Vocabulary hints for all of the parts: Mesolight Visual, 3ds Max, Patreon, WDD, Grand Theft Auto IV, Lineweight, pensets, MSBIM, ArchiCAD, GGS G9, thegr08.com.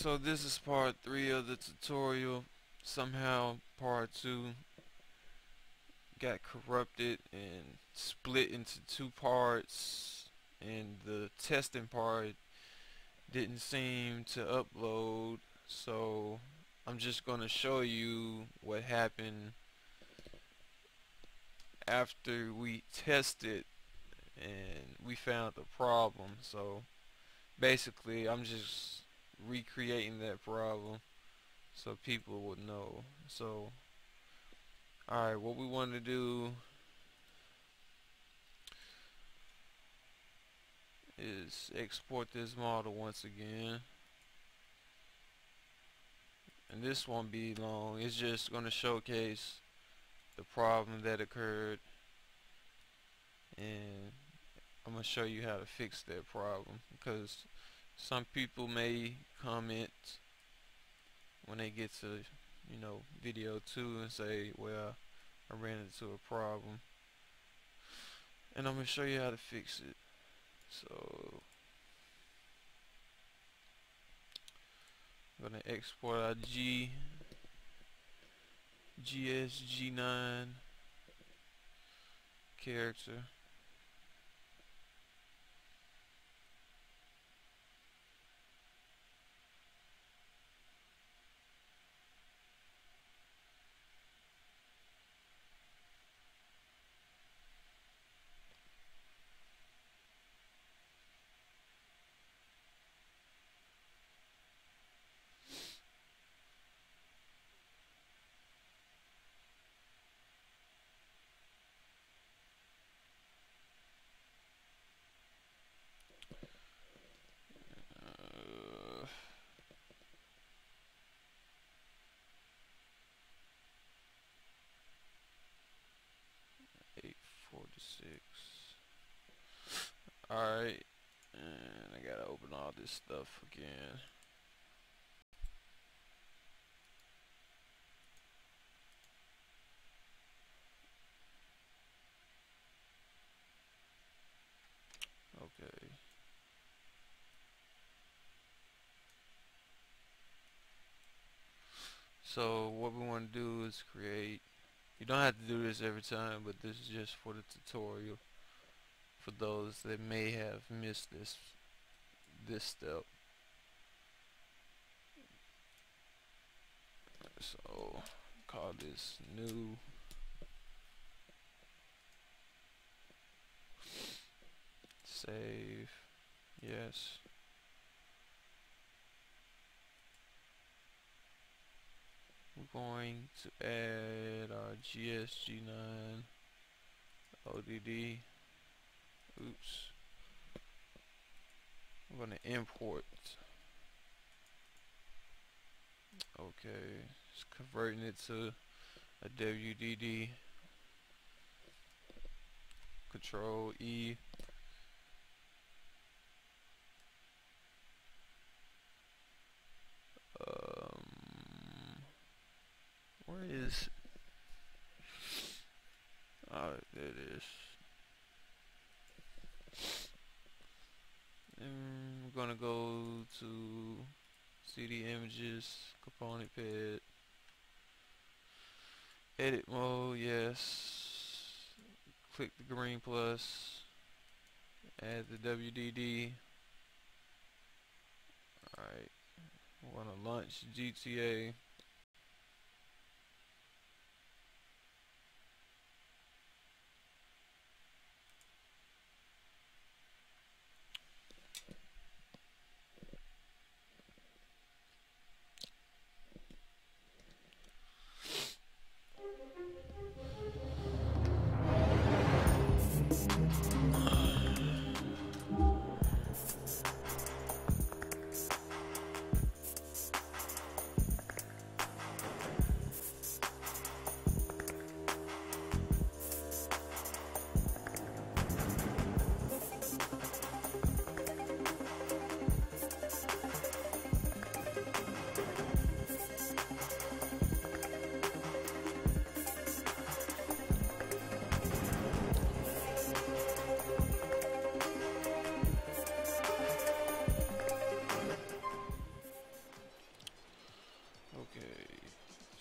So this is part 3 of the tutorial. Somehow part 2 got corrupted and split into two parts, and the testing part didn't seem to upload, so I'm just going to show you what happened after we tested and we found the problem. So basically I'm just recreating that problem so people would know. So alright, what we want to do is export this model once again, and this won't be long. It's just going to showcase the problem that occurred, and I'm going to show you how to fix that problem, because some people may comment when they get to, you know, video 2 and say, well, I ran into a problem, and I'm going to show you how to fix it. So I'm going to export our GGS G9 character. Alright, and I gotta open all this stuff again. Okay. So what we want to do is create. You don't have to do this every time, but this is just for the tutorial, for those that may have missed this step. So call this new. Save. Yes. We're going to add our GSG9 ODD. Oops. I'm going to import. Okay, it's converting it to a WDD. Control E. Where is it? Alright, there it is. And we're gonna go to CD images, component pad, edit mode, yes, click the green plus, add the WDD. Alright, we're gonna launch GTA.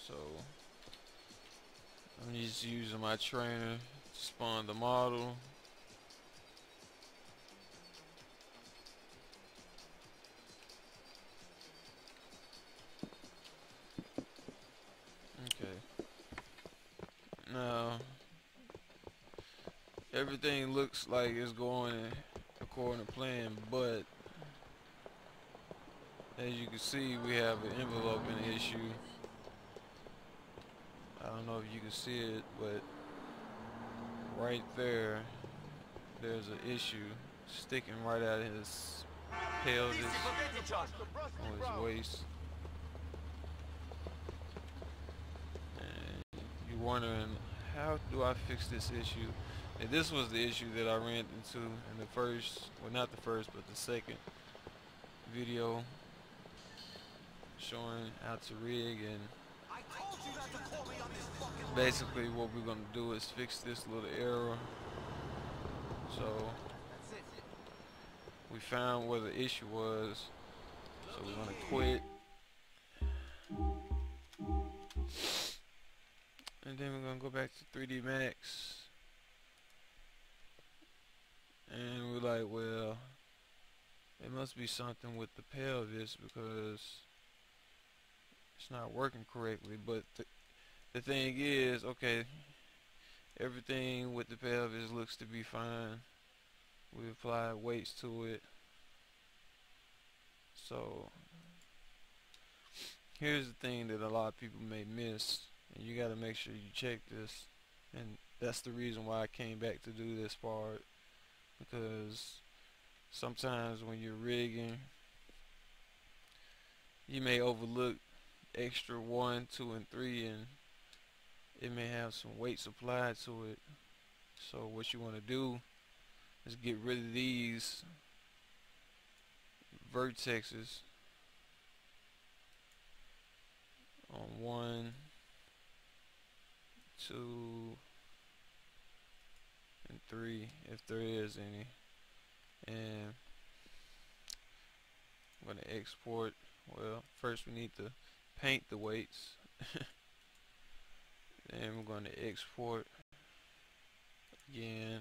so I'm just using my trainer to spawn the model. Okay. Now everything looks like it's going according to plan, but as you can see, we have an enveloping issue. I don't know if you can see it, but right there, there's an issue sticking right out of his pelvis, on his waist. And you're wondering, how do I fix this issue? And this was the issue that I ran into in the first, well, not the first, but the second video, showing how to rig. And basically what we're gonna do is fix this little error. So we found where the issue was, so we're gonna quit, and then we're gonna go back to 3D Max, and we're like, well, it must be something with the pelvis because it's not working correctly. But the thing is, okay, everything with the pelvis looks to be fine. We apply weights to it. So here's the thing that a lot of people may miss, and you got to make sure you check this. And that's the reason why I came back to do this part, because sometimes when you're rigging, you may overlook extra 1, 2, and 3, and it may have some weights applied to it. So what you want to do is get rid of these vertexes on 1, 2, and 3 if there is any. And I'm going to export. Well, first we need to paint the weights. Then we're going to export again.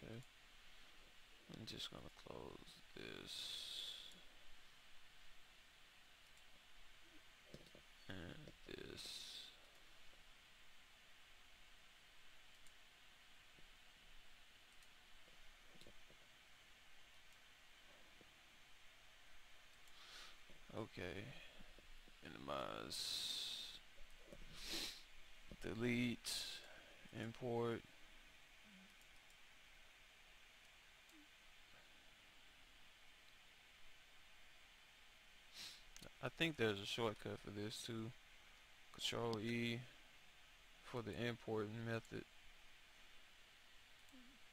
Okay, I'm just gonna close this and this. Okay, minimize, delete, import. I think there's a shortcut for this too. Control E for the importing method.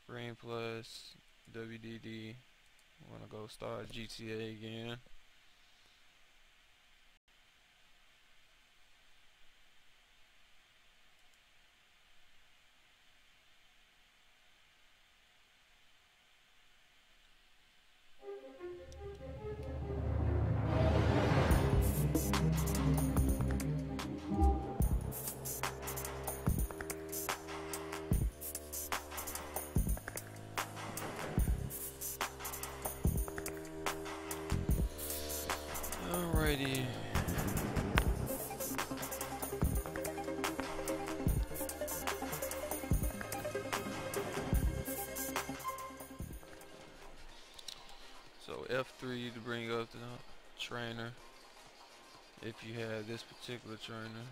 Green plus WDD. I'm gonna go start GTA again. F3 to bring up the trainer if you have this particular trainer.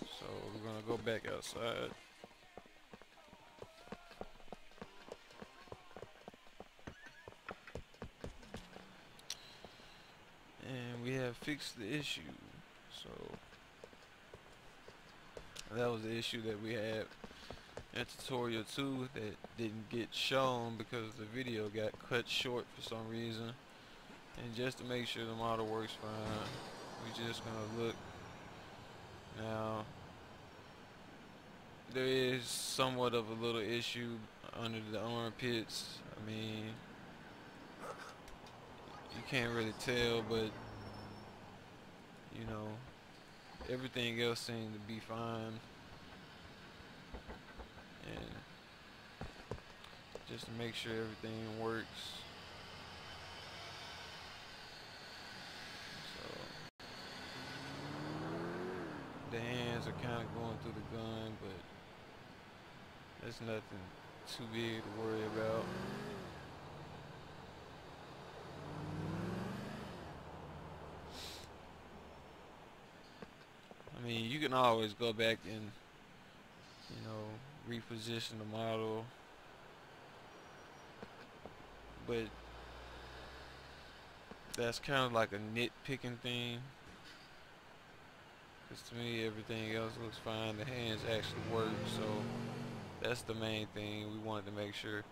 So we're gonna go back outside. And we have fixed the issue. So that was the issue that we had in tutorial 2 that didn't get shown because the video got cut short for some reason. And just to make sure the model works fine, we're just gonna look. Now there is somewhat of a little issue under the armpits. I mean, you can't really tell, but you know, everything else seemed to be fine. And just to make sure everything works, so the hands are kind of going through the gun, but there's nothing too big to worry about. I mean, you can always go back and, you know, reposition the model, but that's kind of like a nitpicking thing, because to me everything else looks fine. The hands actually work, so that's the main thing. We wanted to make sure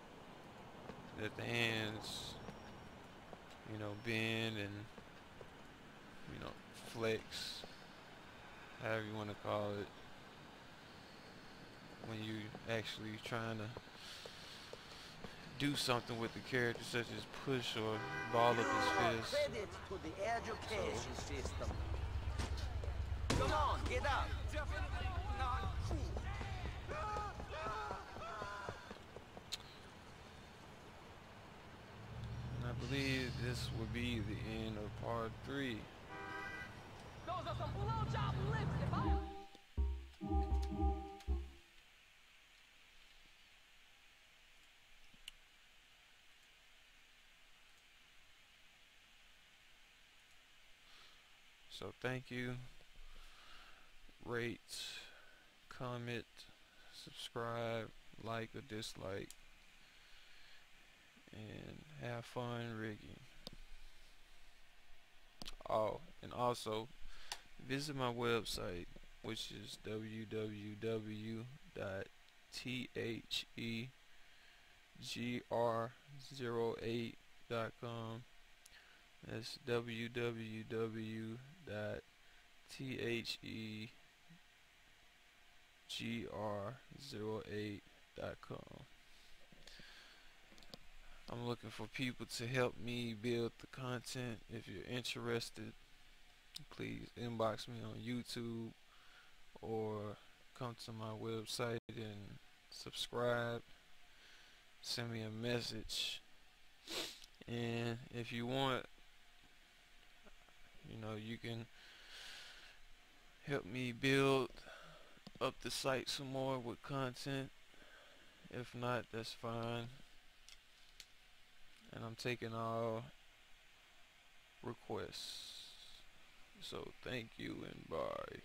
that the hands, you know, bend and, you know, flex, however you want to call it, when you actually trying to do something with the character, such as push or ball up his fist. Credit to the education system. Come on, get up. Definitely not cool. And I believe this will be the end of part 3. Those are some blowjob lips, if I... So thank you. Rate, comment, subscribe, like or dislike, and have fun rigging. Oh, and also visit my website, which is www.thegr08.com. That's www.thegr08.com. I'm looking for people to help me build the content. If you're interested, please inbox me on YouTube or come to my website and subscribe. Send me a message. And if you want, you know, you can help me build up the site some more with content. If not, that's fine. And I'm taking all requests. So thank you and bye.